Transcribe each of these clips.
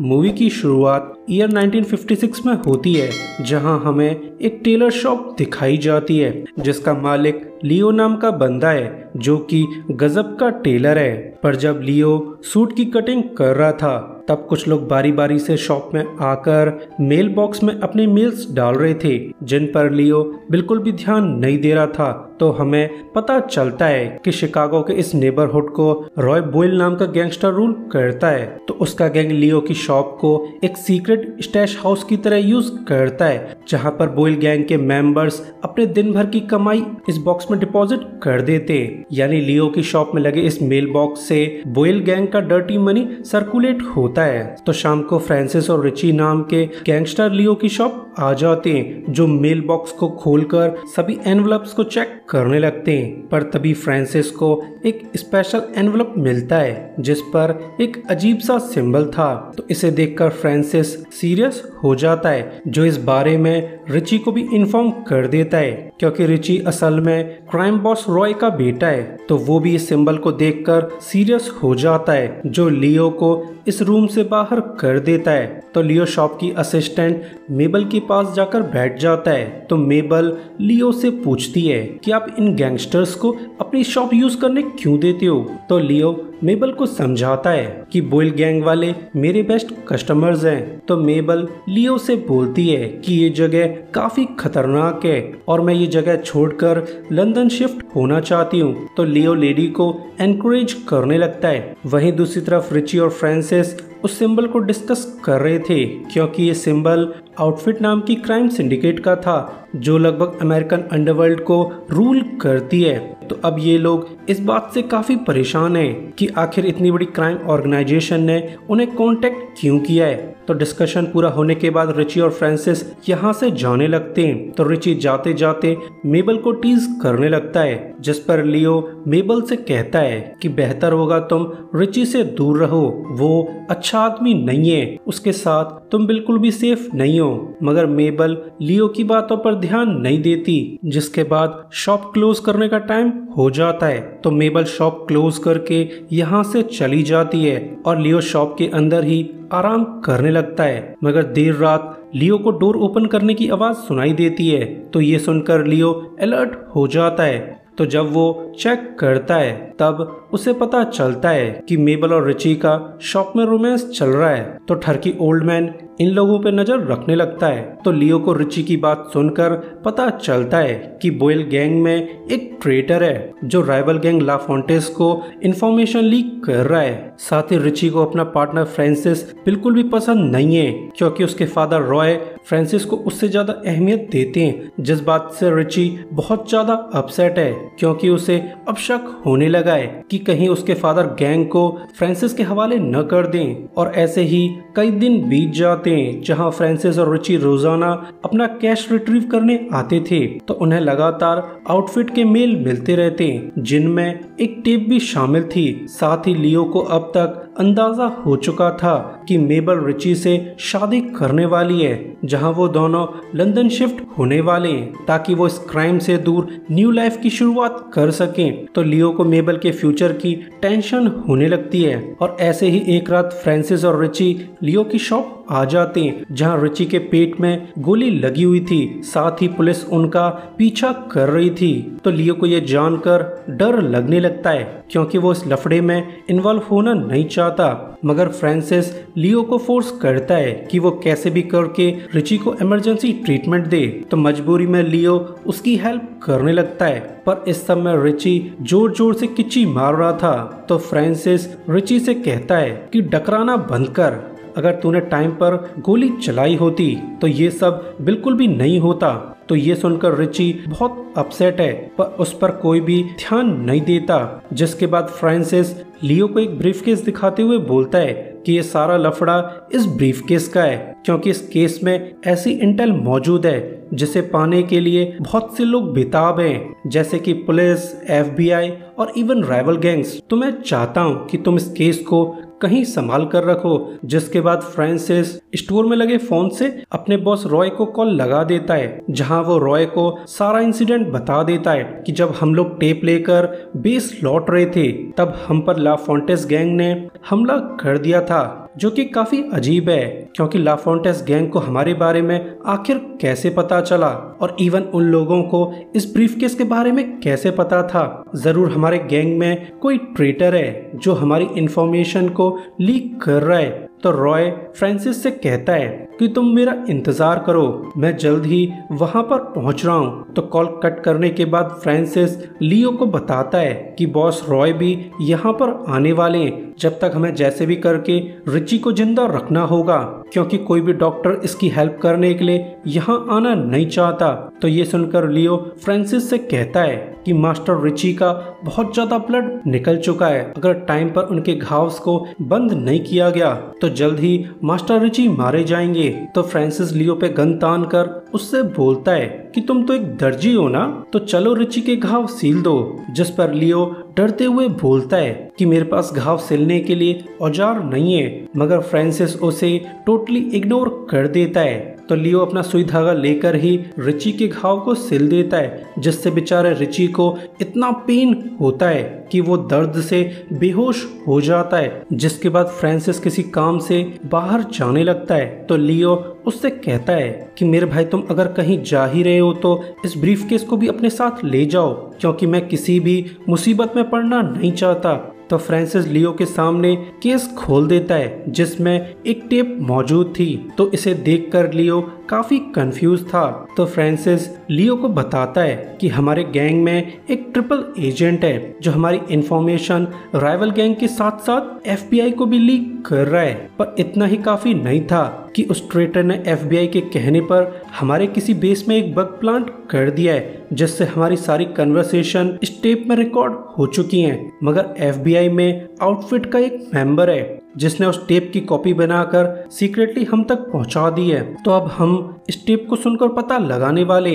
Movie की शुरुआत year 1956 में होती है, जहां हमें एक टेलर शॉप दिखाई जाती है जिसका मालिक लियो नाम का बंदा है जो कि गजब का टेलर है। पर जब लियो सूट की कटिंग कर रहा था तब कुछ लोग बारी बारी से शॉप में आकर मेल बॉक्स में अपने मेल्स डाल रहे थे जिन पर लियो बिल्कुल भी ध्यान नहीं दे रहा था। तो हमें पता चलता है कि शिकागो के इस नेबरहुड को रॉय बॉयल नाम का गैंगस्टर रूल करता है, तो उसका गैंग लियो की शॉप को एक सीक्रेट स्टैश हाउस की तरह यूज करता है जहां पर बॉयल गैंग के मेंबर्स अपने दिन भर की कमाई इस बॉक्स में डिपॉजिट कर देते। यानी लियो की शॉप में लगे इस मेल बॉक्स से बॉयल गैंग का डर्टी मनी सर्कुलेट होता है। तो शाम को फ्रांसिस और रिची नाम के गैंगस्टर लियो की शॉप आ जाते हैं जो मेल बॉक्स को खोलकर सभी एनवलप्स को चेक करने लगते हैं। पर तभी फ्रांसिस को एक स्पेशल एनवलप मिलता है जिस पर एक अजीब सा सिंबल था, तो इसे देखकर फ्रांसिस सीरियस हो जाता है जो इस बारे में रिची को भी इन्फॉर्म कर देता है क्योंकि रिची असल में क्राइम बॉस रॉय का बेटा है। तो वो भी इस सिंबल को देखकर सीरियस हो जाता है जो लियो को इस रूम से बाहर कर देता है। तो लियो शॉप की असिस्टेंट मेबल के पास जाकर बैठ जाता है। तो मेबल लियो से पूछती है कि आप इन गैंगस्टर्स को अपनी शॉप यूज करने क्यों देते हो। तो लियो मेबल को समझाता है कि बॉयल गैंग वाले मेरे बेस्ट कस्टमर्स हैं। तो मेबल लियो से बोलती है कि ये जगह काफी खतरनाक है और मैं ये जगह छोड़कर लंदन शिफ्ट होना चाहती हूँ। तो लियो लेडी को एनकरेज करने लगता है। वहीं दूसरी तरफ रिची और फ्रांसिस उस सिंबल को डिस्कस कर रहे थे क्योंकि ये सिंबल आउटफिट नाम की क्राइम सिंडिकेट का था जो लगभग अमेरिकन अंडरवर्ल्ड को रूल करती है। तो अब ये लोग इस बात से काफी परेशान हैं कि आखिर इतनी बड़ी क्राइम ऑर्गेनाइजेशन ने उन्हें कांटेक्ट क्यों किया है। तो डिस्कशन पूरा होने के बाद रिची और फ्रांसिस यहाँ से जाने लगते हैं। तो रिची जाते जाते मेबल को टीज करने लगता है जिस पर लियो मेबल से कहता है कि बेहतर होगा तुम रिची से दूर रहो, वो अच्छा आदमी नहीं है, उसके साथ तुम बिल्कुल भी सेफ नहीं हो। मगर मेबल लियो की बातों पर ध्यान नहीं देती जिसके बाद शॉप क्लोज करने का टाइम हो जाता है। तो मेबल शॉप क्लोज करके यहाँ से चली जाती है और लियो शॉप के अंदर ही आराम करने लगता है। मगर देर रात लियो को डोर ओपन करने की आवाज सुनाई देती है। तो ये सुनकर लियो अलर्ट हो जाता है। तो जब वो चेक करता है तब उसे पता चलता है कि मेबल और रिची का शॉप में रोमांस चल रहा है। तो ठरकी ओल्ड मैन इन लोगों पर नजर रखने लगता है। तो लियो को रिची की बात सुनकर पता चलता है कि बॉयल गैंग में एक ट्रेटर है जो राइवल गैंग लाफोंटेस को इन्फॉर्मेशन लीक कर रहा है। साथ ही रिची को अपना पार्टनर फ्रांसिस बिल्कुल भी पसंद नहीं है क्योंकि उसके फादर रॉय फ्रांसिस को उससे ज्यादा अहमियत देते हैं, जिस बात से रिची बहुत ज्यादा अपसेट है क्योंकि उसे अब शक होने लगा है कि कहीं उसके फादर गैंग को फ्रांसिस के हवाले न कर दें। और ऐसे ही कई दिन बीत जाते हैं जहां फ्रांसिस और रिची रोजाना अपना कैश रिट्रीव करने आते थे। तो उन्हें लगातार आउटफिट के मेल मिलते रहते हैं जिनमें एक टेप भी शामिल थी। साथ ही लियो को अब तक अंदाजा हो चुका था कि मेबल रिची से शादी करने वाली है जहां वो दोनों लंदन शिफ्ट होने वाले हैं ताकि वो इस क्राइम से दूर न्यू लाइफ की शुरुआत कर सकें। तो लियो को मेबल के फ्यूचर की टेंशन होने लगती है। और ऐसे ही एक रात फ्रांसिस और रिची लियो की शॉप आ जाते हैं जहां रिची के पेट में गोली लगी हुई थी। साथ ही पुलिस उनका पीछा कर रही थी। तो लियो को यह जानकर डर लगने लगता है क्योंकि वो इस लफड़े में इन्वॉल्व होना नहीं चाहता। मगर फ्रांसिस लियो को फोर्स करता है कि वो कैसे भी करके रिची को इमरजेंसी ट्रीटमेंट दे। तो मजबूरी में लियो उसकी हेल्प करने लगता है। पर इस समय रिची जोर जोर से किच्ची मार रहा था। तो फ्रांसिस रिची से कहता है कि डकराना बंद कर, अगर तूने टाइम पर गोली चलाई होती तो ये सब बिल्कुल भी नहीं होता। तो ये सुनकर रिची बहुत अपसेट है पर उस पर कोई भी ध्यान नहीं देता, जिसके बाद फ्रांसिस लियो को एक ब्रीफकेस दिखाते हुए बोलता है कि ये सारा लफड़ा इस ब्रीफकेस का है क्योंकि इस केस में ऐसी इंटेल मौजूद है जिसे पाने के लिए बहुत से लोग बेताब हैं, जैसे कि पुलिस, FBI और इवन राइवल गैंग्स। तो मैं चाहता हूं कि तुम इस केस को कहीं संभाल कर रखो। जिसके बाद फ्रांसिस स्टोर में लगे फोन से अपने बॉस रॉय को कॉल लगा देता है जहां वो रॉय को सारा इंसिडेंट बता देता है कि जब हम लोग टेप लेकर बेस लौट रहे थे तब हम पर लाफोंटेस गैंग ने हमला कर दिया था जो कि काफी अजीब है क्योंकि लाफोंटेस गैंग को हमारे बारे में आखिर कैसे पता चला और इवन उन लोगों को इस ब्रीफकेस के बारे में कैसे पता था। जरूर हमारे गैंग में कोई ट्रेटर है जो हमारी इंफॉर्मेशन को लीक कर रहा है। तो रॉय फ्रांसिस से कहता है कि तुम मेरा इंतजार करो, मैं जल्द ही वहां पर पहुंच रहा हूं। तो कॉल कट करने के बाद फ्रांसिस लियो को बताता है कि बॉस रॉय भी यहां पर आने वाले हैं। जब तक हमें जैसे भी करके रिची को जिंदा रखना होगा क्योंकि कोई भी डॉक्टर इसकी हेल्प करने के लिए यहाँ आना नहीं चाहता। तो ये सुनकर लियो फ्रांसिस से कहता है कि मास्टर रिची का बहुत ज्यादा ब्लड निकल चुका है, अगर टाइम पर उनके घाव को बंद नहीं किया गया तो जल्द ही मास्टर रिची मारे जाएंगे। तो फ्रांसिस लियो पे गन तान कर उससे बोलता है कि तुम तो एक दर्जी हो ना, तो चलो रिची के घाव सील दो। जिस पर लियो डरते हुए बोलता है कि मेरे पास घाव सिलने के लिए औजार नहीं है, मगर फ्रांसिस उसे टोटली इग्नोर कर देता है। तो लियो अपना सुई धागा लेकर ही रिची के घाव को सिल देता है, जिससे बेचारे रिची को इतना पेन होता है कि वो दर्द से बेहोश हो जाता है। जिसके बाद फ्रांसिस किसी काम से बाहर जाने लगता है तो लियो उससे कहता है कि मेरे भाई तुम अगर कहीं जा ही रहे हो तो इस ब्रीफकेस को भी अपने साथ ले जाओ क्योंकि मैं किसी भी मुसीबत में पड़ना नहीं चाहता। तो फ्रांसिस लियो के सामने केस खोल देता है जिसमें एक टेप मौजूद थी, तो इसे देखकर लियो काफी कंफ्यूज था। तो फ्रांसिस लियो को बताता है कि हमारे गैंग में एक ट्रिपल एजेंट है जो हमारी इंफॉर्मेशन राइवल गैंग के साथ साथ एफबीआई को भी लीक कर रहा है। पर इतना ही काफी नहीं था कि उस ट्रेटर ने एफबीआई के कहने पर हमारे किसी बेस में एक बग प्लांट कर दिया है, जिससे हमारी सारी कन्वर्सेशन इस टेप में रिकॉर्ड हो चुकी है। मगर एफबीआई में आउटफिट का एक मेंबर है जिसने उस टेप की कॉपी बनाकर सीक्रेटली हम तक पहुंचा दी है। तो अब हम इस टेप को सुनकर पता लगाने वाले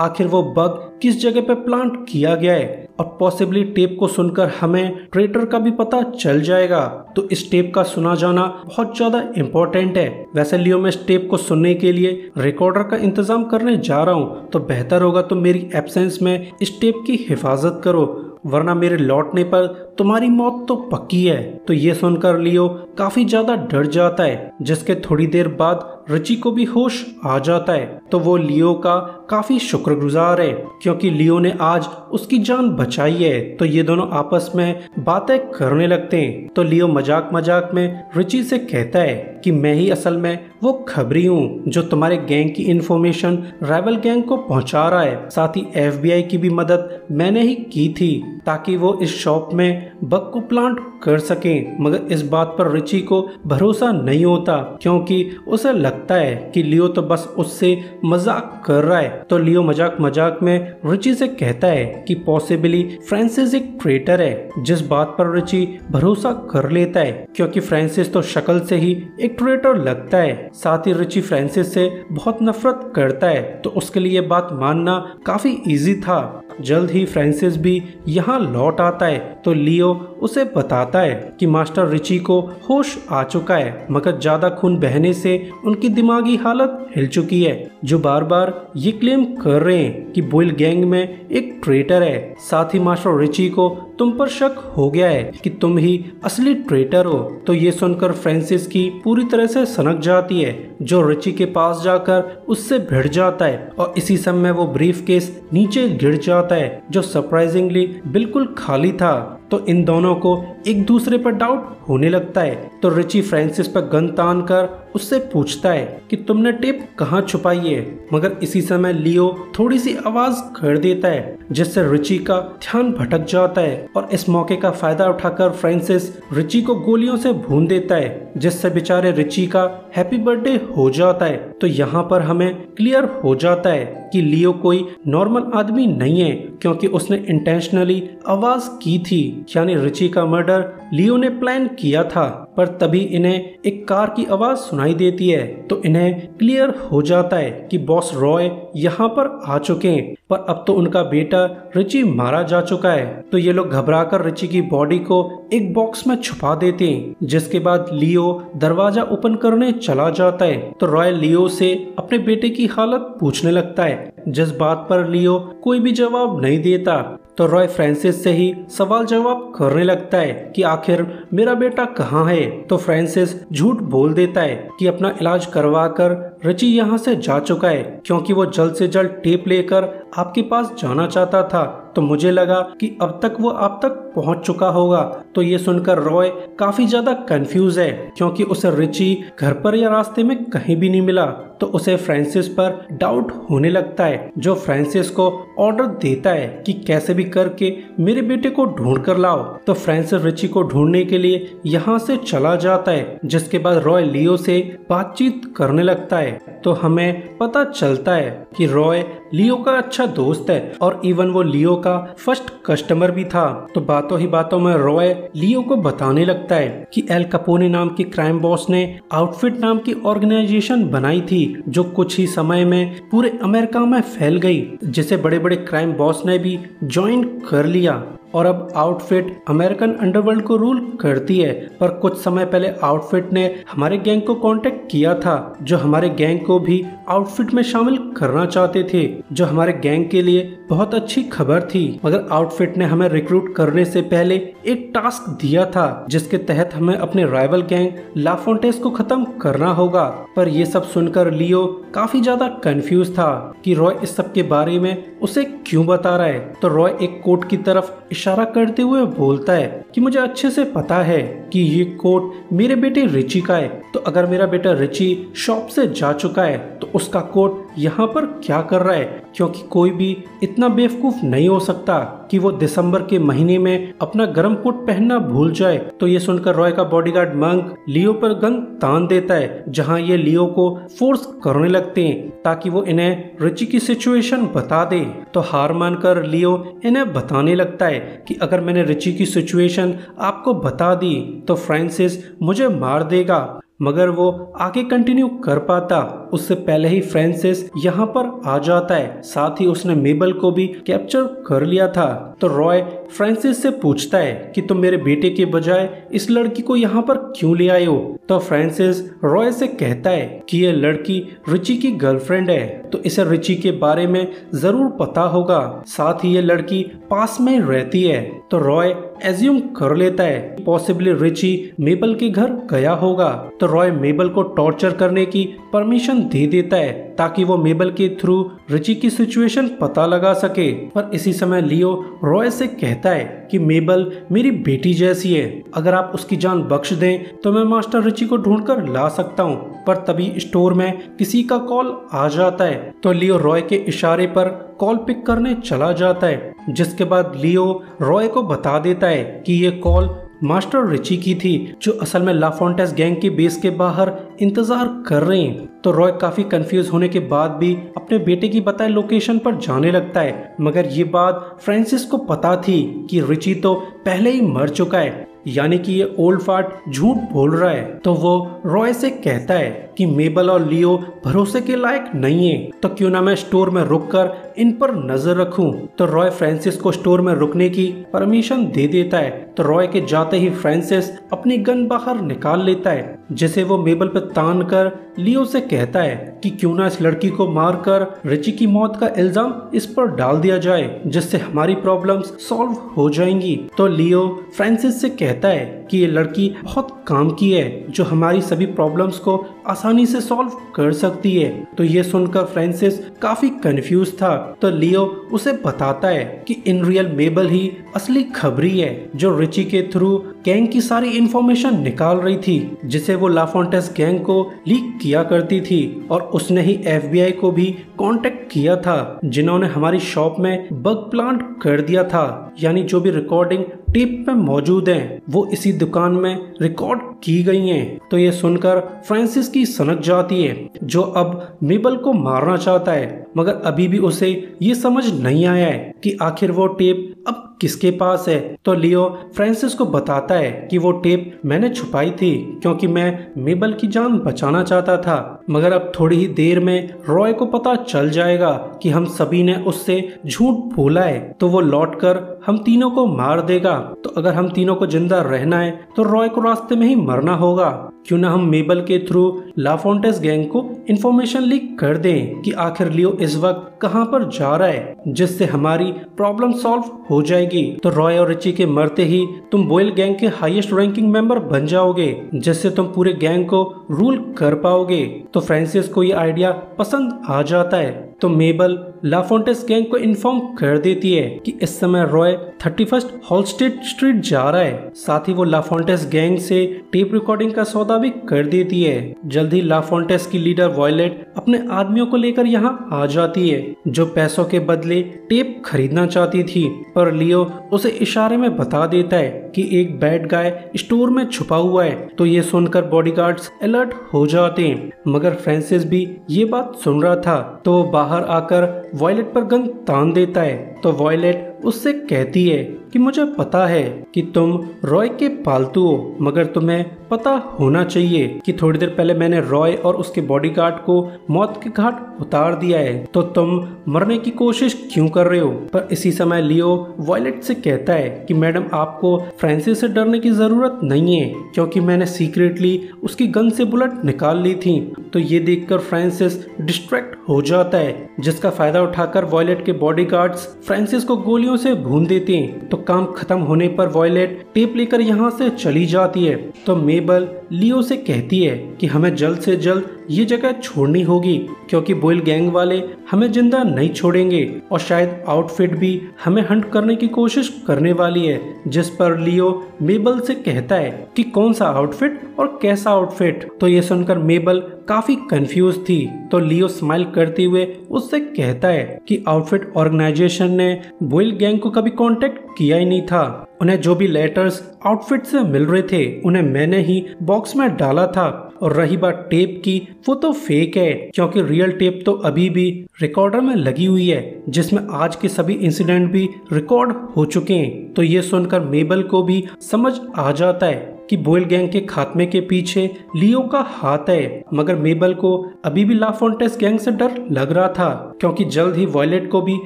आखिर वो बग किस जगह पे प्लांट किया गया है, और पॉसिबली टेप को सुनकर हमें ट्रेटर का भी पता चल जाएगा। तो इस टेप का सुना जाना बहुत ज्यादा इम्पोर्टेंट है। वैसे लियो मैं इस टेप को सुनने के लिए रिकॉर्डर का इंतजाम करने जा रहा हूँ, तो बेहतर होगा तुम मेरी एब्सेंस में इस टेप की हिफाजत करो, वरना मेरे लौटने पर तुम्हारी मौत तो पक्की है। तो ये सुनकर लियो काफी ज्यादा डर जाता है, जिसके थोड़ी देर बाद रिची को भी होश आ जाता है। तो वो लियो का काफी शुक्रगुजार है क्योंकि लियो ने आज उसकी जान बचाई है। तो ये दोनों आपस में बातें करने लगते हैं। तो लियो मजाक मजाक में रिची से कहता है कि मैं ही असल में वो खबरी हूँ जो तुम्हारे गैंग की इन्फॉर्मेशन राइवल गैंग को पहुँचा रहा है, साथ ही एफबीआई की भी मदद मैंने ही की थी ताकि वो इस शॉप में बग को प्लांट कर सकें। मगर इस बात पर रिची को भरोसा नहीं होता क्योंकि उसे लगता है कि लियो तो बस उससे मजाक कर रहा है। तो लियो मजाक मजाक में रिची से कहता है कि पॉसिबली फ्रांसिस एक ट्रेटर है, जिस बात पर रिची भरोसा कर लेता है क्योंकि फ्रांसिस तो शक्ल से ही एक ट्रेटर लगता है। साथ ही रिची फ्रांसिस से बहुत नफरत करता है तो उसके लिए बात मानना काफी इजी था। जल्द ही फ्रांसिस भी यहाँ लौट आता है तो लियो उसे बताता है कि मास्टर रिची को होश आ चुका है, मगर ज्यादा खून बहने से उनकी दिमागी हालत हिल चुकी है, जो बार बार ये क्लेम कर रहे हैं कि बॉयल गैंग में एक ट्रेटर है। साथ ही मास्टर रिची को तुम पर शक हो गया है कि तुम ही असली ट्रेटर हो। तो ये सुनकर फ्रांसिस की पूरी तरह से सनक जाती है, जो रिची के पास जाकर उससे भिड़ जाता है और इसी समय वो ब्रीफकेस नीचे गिर जाता है जो सरप्राइजिंगली बिल्कुल खाली था। तो इन दोनों को एक दूसरे पर डाउट होने लगता है। तो रिची फ्रांसिस पर गन तान कर उससे पूछता है कि तुमने टेप कहाँ छुपाई है, मगर इसी समय लियो थोड़ी सी आवाज कर देता है जिससे रिची का ध्यान भटक जाता है और इस मौके का फायदा उठाकर फ्रांसिस रिची को गोलियों से भून देता है, जिससे बेचारे रिची का हैप्पी बर्थडे हो जाता है। तो यहाँ पर हमें क्लियर हो जाता है कि लियो कोई नॉर्मल आदमी नहीं है क्योंकि उसने इंटेंशनली आवाज की थी, यानी रिची का मर्डर लियो ने प्लान किया था। पर तभी इन्हें एक कार की आवाज सुनाई देती है तो इन्हें क्लियर हो जाता है कि बॉस रॉय यहाँ पर आ चुके हैं, पर अब तो उनका बेटा रिची मारा जा चुका है। तो ये लोग घबराकर रिची की बॉडी को एक बॉक्स में छुपा देते हैं, जिसके बाद लियो दरवाजा ओपन करने चला जाता है। तो रॉय लियो से अपने बेटे की हालत पूछने लगता है, जिस बात पर लियो कोई भी जवाब नहीं देता। तो रॉय फ्रांसिस से ही सवाल जवाब करने लगता है कि आखिर मेरा बेटा कहाँ है। तो फ्रांसिस झूठ बोल देता है कि अपना इलाज करवाकर रिची यहाँ से जा चुका है क्योंकि वो जल्द से जल्द टेप लेकर आपके पास जाना चाहता था, तो मुझे लगा कि अब तक वो आप तक पहुँच चुका होगा। तो ये सुनकर रॉय काफी ज्यादा कंफ्यूज है क्योंकि उसे रिची घर पर या रास्ते में कहीं भी नहीं मिला, तो उसे फ्रांसिस पर डाउट होने लगता है जो फ्रांसिस को ऑर्डर देता है कि कैसे भी करके मेरे बेटे को ढूंढ कर लाओ। तो फ्रांसिस रिची को ढूंढने के लिए यहाँ से चला जाता है, जिसके बाद रॉय लियो से बातचीत करने लगता है। तो हमें पता चलता है कि रॉय लियो का अच्छा दोस्त है और इवन वो लियो का फर्स्ट कस्टमर भी था। तो बातों ही बातों में रॉय लियो को बताने लगता है कि एल कपोने नाम के क्राइम बॉस ने आउटफिट नाम की ऑर्गेनाइजेशन बनाई थी जो कुछ ही समय में पूरे अमेरिका में फैल गई, जिसे बड़े बड़े क्राइम बॉस ने भी ज्वाइन कर लिया और अब आउटफिट अमेरिकन अंडरवर्ल्ड को रूल करती है। पर कुछ समय पहले आउटफिट ने हमारे गैंग को कांटेक्ट किया था जो हमारे गैंग को भी आउटफिट में शामिल करना चाहते थे, जो हमारे गैंग के लिए बहुत अच्छी खबर थी। मगर आउटफिट ने हमें रिक्रूट करने से पहले एक टास्क दिया था जिसके तहत हमें अपने राइवल गैंग लाफोंटेस को खत्म करना होगा। पर यह सब सुनकर लियो काफी ज्यादा कंफ्यूज था कि रॉय इस सब के बारे में उसे क्यों बता रहा है। तो रॉय एक कोट की तरफ इशारा करते हुए बोलता है कि मुझे अच्छे से पता है कि ये कोट मेरे बेटे रिची का है, तो अगर मेरा बेटा रिची शॉप से जा चुका है तो उसका कोट यहाँ पर क्या कर रहा है, क्योंकि कोई भी इतना बेवकूफ नहीं हो सकता कि वो दिसंबर के महीने में अपना गर्म कोट पहनना भूल जाए। तो ये सुनकर रॉय का बॉडीगार्ड मंक लियो पर गन तान देता है, जहाँ ये लियो को फोर्स करने लगते हैं ताकि वो इन्हें रिची की सिचुएशन बता दे। तो हार मानकर लियो इन्हें बताने लगता है कि अगर मैंने रिची की सिचुएशन आपको बता दी तो फ्रांसिस मुझे मार देगा। मगर वो आगे कंटिन्यू कर पाता उससे पहले ही फ्रांसिस यहाँ पर आ जाता है, साथ ही उसने मेबल को भी कैप्चर कर लिया था। तो रॉय फ्रांसिस से पूछता है कि तुम मेरे बेटे के बजाय इस लड़की को यहाँ पर क्यों ले आए हो। तो फ्रांसिस रॉय से कहता है कि ये लड़की रिची की गर्लफ्रेंड है, तो इसे रिची के बारे में जरूर पता होगा, साथ ही ये लड़की पास में रहती है। तो रॉय एज्यूम कर लेता है पॉसिबली रिची मेबल के घर गया होगा। तो रॉय मेबल को टॉर्चर करने की परमिशन दे देता है ताकि वो मेबल के थ्रू रिची की सिचुएशन पता लगा सके। पर इसी समय लियो रॉय से कहता है कि मेबल मेरी बेटी जैसी है, अगर आप उसकी जान बख्श दें तो मैं मास्टर रिची को ढूंढकर ला सकता हूँ। पर तभी स्टोर में किसी का कॉल आ जाता है, तो लियो रॉय के इशारे पर कॉल पिक करने चला जाता है, जिसके बाद लियो रॉय को बता देता है कि ये कॉल मास्टर रिची की थी जो असल में लाफोंटेस गैंग के बेस के बाहर इंतजार कर रहे हैं। तो रॉय काफी कंफ्यूज होने के बाद भी अपने बेटे की बताए लोकेशन पर जाने लगता है, मगर ये बात फ्रांसिस को पता थी कि रिची तो पहले ही मर चुका है, यानी कि ये ओल्ड फार्ट झूठ बोल रहा है। तो वो रॉय से कहता है कि मेबल और लियो भरोसे के लायक नहीं है, तो क्यों ना मैं स्टोर में रुककर इन पर नजर रखूं। तो रॉय फ्रांसिस को स्टोर में रुकने की परमिशन दे देता है। तो रॉय के जाते ही फ्रांसिस अपनी गन बाहर निकाल लेता है, जिसे वो मेबल पर तान कर लियो से कहता है कि क्यों ना इस लड़की को मारकर रिची की मौत का इल्जाम इस पर डाल दिया जाए, जिससे हमारी प्रॉब्लम्स सॉल्व हो जाएंगी। तो लियो फ्रांसिस से कहता है कि ये लड़की बहुत काम की है जो हमारी सभी प्रॉब्लम्स को आसानी से सॉल्व कर सकती है। तो ये सुनकर फ्रांसिस काफी कंफ्यूज था, तो लियो उसे बताता है कि इन रियल मेबल ही असली खबरी है जो रिची के थ्रू गैंग की सारी इंफॉर्मेशन निकाल रही थी, जिसे वो लाफोंटेस गैंग को लीक किया करती थी और उसने ही FBI को भी कांटेक्ट किया था, जिन्होंने हमारी शॉप में बग प्लांट कर दिया था, यानी जो भी रिकॉर्डिंग टेप में मौजूद हैं वो इसी दुकान में रिकॉर्ड की गई हैं। तो ये सुनकर फ्रांसिस की सनक जाती है जो अब मेबल को मारना चाहता है, मगर अभी भी उसे ये समझ नहीं आया है कि आखिर वो टेप अब किसके पास है। तो लियो फ्रांसिस को बताता है कि वो टेप मैंने छुपाई थी क्योंकि मैं मेबल की जान बचाना चाहता था, मगर अब थोड़ी ही देर में रॉय को पता चल जाएगा कि हम सभी ने उससे झूठ बोला है, तो वो लौटकर हम तीनों को मार देगा। तो अगर हम तीनों को जिंदा रहना है तो रॉय को रास्ते में ही मरना होगा, क्यों ना हम मेबल के थ्रू लाफोंटेस गैंग को इन्फॉर्मेशन लीक कर दें कि आखिर लियो इस वक्त कहां पर जा रहा है, जिससे हमारी प्रॉब्लम सॉल्व हो जाएगी। तो रॉय और रिची के मरते ही तुम बॉयल गैंग के हाईएस्ट रैंकिंग मेंबर बन जाओगे, जिससे तुम पूरे गैंग को रूल कर पाओगे। तो फ्रांसिस को ये आइडिया पसंद आ जाता है, तो मेबल लाफोंटेस गैंग को इन्फॉर्म कर देती है कि इस समय रॉय 31 हॉलस्टेड स्ट्रीट जा रहा है। साथ ही वो लाफोंटेस गैंग से टेप रिकॉर्डिंग का सौदा भी कर देती है। जल्द ही लाफोंटेस की लीडर वायलेट अपने आदमियों को लेकर यहाँ आ जाती है, जो पैसों के बदले टेप खरीदना चाहती थी, पर लियो उसे इशारे में बता देता है कि एक बैड गाय स्टोर में छुपा हुआ है। तो ये सुनकर बॉडीगार्ड्स अलर्ट हो जाते हैं, मगर फ्रांसिस भी ये बात सुन रहा था, तो वो बाहर आकर वॉयलेट पर गन तान देता है। तो वॉयलेट उससे कहती है कि मुझे पता है कि तुम रॉय के पालतू हो, मगर तुम्हें पता होना चाहिए कि थोड़ी देर पहले मैंने रॉय और उसके बॉडीगार्ड को मौत के घाट उतार दिया है, तो तुम मरने की कोशिश क्यों कर रहे हो। पर इसी समय लियो वॉयलेट से कहता है कि मैडम, आपको फ्रांसिस से डरने की जरूरत नहीं है, क्योंकि मैंने सीक्रेटली उसकी गन से बुलेट निकाल ली थी। तो ये देखकर फ्रांसिस डिस्ट्रैक्ट हो जाता है, जिसका फायदा उठाकर वॉयलेट के बॉडीगार्ड्स फ्रांसिस को गोलियों से भून देते हैं। तो काम खत्म होने पर वॉयलेट टेप लेकर यहाँ से चली जाती है। तो मेबल लियो से कहती है कि हमें जल्द से जल्द ये जगह छोड़नी होगी, क्योंकि बॉयल गैंग वाले हमें जिंदा नहीं छोड़ेंगे, और शायद आउटफिट भी हमें हंट करने की कोशिश करने वाली है। जिस पर लियो मेबल से कहता है कि कौन सा आउटफिट और कैसा आउटफिट। तो ये सुनकर मेबल काफी कंफ्यूज थी, तो लियो स्माइल करते हुए उससे कहता है कि आउटफिट ऑर्गेनाइजेशन ने बॉयल गैंग को कभी कांटेक्ट किया ही नहीं था। उन्हें जो भी लेटर्स आउटफिट से मिल रहे थे, उन्हें मैंने ही बॉक्स में डाला था। और रही बात टेप की, वो तो फेक है, क्योंकि रियल टेप तो अभी भी रिकॉर्डर में लगी हुई है, जिसमें आज के सभी इंसिडेंट भी रिकॉर्ड हो चुके हैं। तो ये सुनकर मेबल को भी समझ आ जाता है कि बॉयल गैंग के खात्मे के पीछे लियो का हाथ है, मगर मेबल को अभी भी लाफोंटेस गैंग से डर लग रहा था, क्योंकि जल्द ही वॉयलेट को भी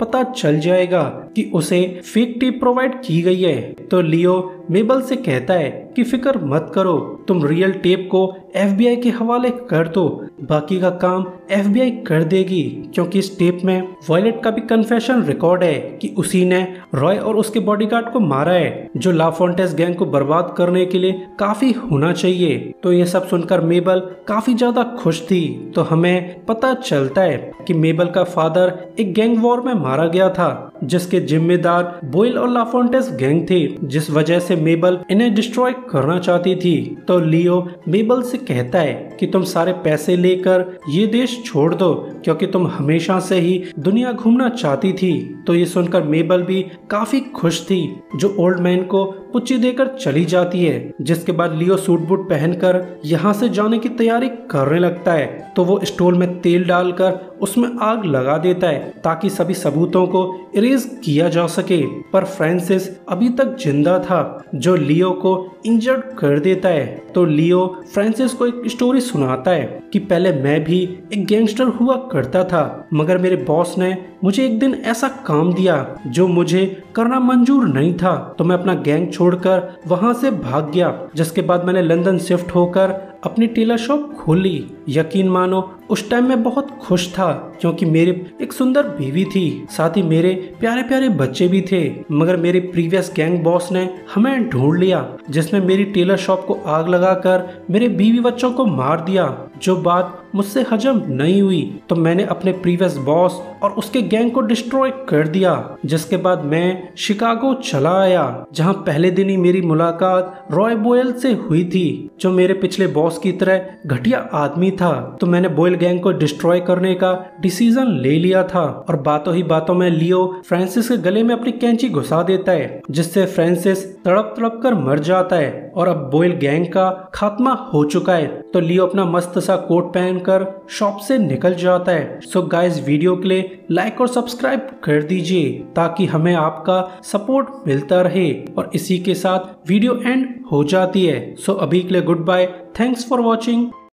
पता चल जाएगा कि उसे फेक टेप प्रोवाइड की गई है। तो लियो मेबल से कहता है कि फिक्र मत करो, तुम रियल टेप को FBI के हवाले कर दो, बाकी का काम FBI कर देगी, क्योंकि इस टेप में वॉयलेट का भी कन्फेशन रिकॉर्ड है कि उसी ने रॉय और उसके बॉडीगार्ड को मारा है, जो लाफोंटेस गैंग को बर्बाद करने के लिए काफी होना चाहिए। तो ये सब सुनकर मेबल काफी ज्यादा खुश थी। तो हमें पता चलता है कि मेबल का फादर एक गैंग वॉर में मारा गया था, जिसके जिम्मेदार बॉयल और लाफोंटेस गैंग थे, जिस वजह से मेबल इन्हें डिस्ट्रॉय करना चाहती थी। तो लियो मेबल से कहता है कि तुम सारे पैसे लेकर ये देश छोड़ दो, क्योंकि तुम हमेशा से ही दुनिया घूमना चाहती थी। तो ये सुनकर मेबल भी काफी खुश थी, जो ओल्ड मैन को पुच्ची देकर चली जाती है, जिसके बाद लियो सूट बूट पहनकर यहाँ से जाने की तैयारी करने लगता है। तो वो स्टोल में तेल डालकर उसमें आग लगा देता है, ताकि सभी सबूतों को इरेज किया जा सके। पर फ्रांसिस अभी तक जिंदा था, जो लियो को इंजर्ड कर देता है। तो लियो फ्रांसिस को एक स्टोरी सुनाता है कि पहले मैं भी एक गैंगस्टर हुआ करता था, मगर मेरे बॉस ने मुझे एक दिन ऐसा काम दिया जो मुझे करना मंजूर नहीं था, तो मैं अपना गैंग छोड़कर वहाँ से भाग गया। जिसके बाद मैंने लंदन शिफ्ट होकर अपनी टेलर शॉप खोली। यकीन मानो उस टाइम मैं बहुत खुश था, क्योंकि मेरे एक सुंदर बीवी थी, साथ ही मेरे प्यारे प्यारे बच्चे भी थे। मगर मेरे प्रीवियस गैंग बॉस ने हमें ढूंढ लिया, जिसने मेरी टेलर शॉप को आग लगाकर मेरे बीवी बच्चों को मार दिया, जो बात मुझसे हजम नहीं हुई। तो मैंने अपने प्रीवियस बॉस और उसके गैंग को डिस्ट्रॉय कर दिया। जिसके बाद मैं शिकागो चला आया, जहां पहले दिन ही मेरी मुलाकात रॉय बॉयल से हुई थी, जो मेरे पिछले बॉस की तरह घटिया आदमी था। तो मैंने बॉयल गैंग को डिस्ट्रॉय करने का डिसीजन ले लिया था। और बातों ही बातों में लियो फ्रांसिस के गले में अपनी कैंची घुसा देता है, जिससे फ्रांसिस तड़प तड़प कर मर जाता है। और अब बॉयल गैंग का खात्मा हो चुका है। तो लियो अपना मस्त सा कोट पहनकर शॉप से निकल जाता है। सो गाइस, वीडियो के लिए लाइक और सब्सक्राइब कर दीजिए, ताकि हमें आपका सपोर्ट मिलता रहे। और इसी के साथ वीडियो एंड हो जाती है। सो अभी के लिए good bye, thanks for watching.